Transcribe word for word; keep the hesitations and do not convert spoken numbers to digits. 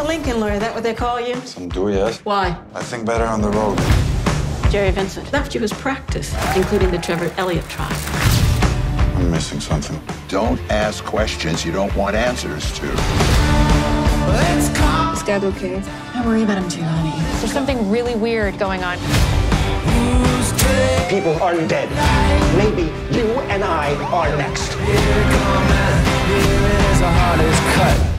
a Lincoln lawyer, is that what they call you? Some do, yes. Why? I think better on the road. Jerry Vincent left you his practice, including the Trevor Elliott trial. I'm missing something. Don't ask questions you don't want answers to. Let's call. Is Dad okay? Don't worry about him too, honey. There's something really weird going on. People aren't dead. Maybe you and I are next. Here it comes, here it is, the hardest cut.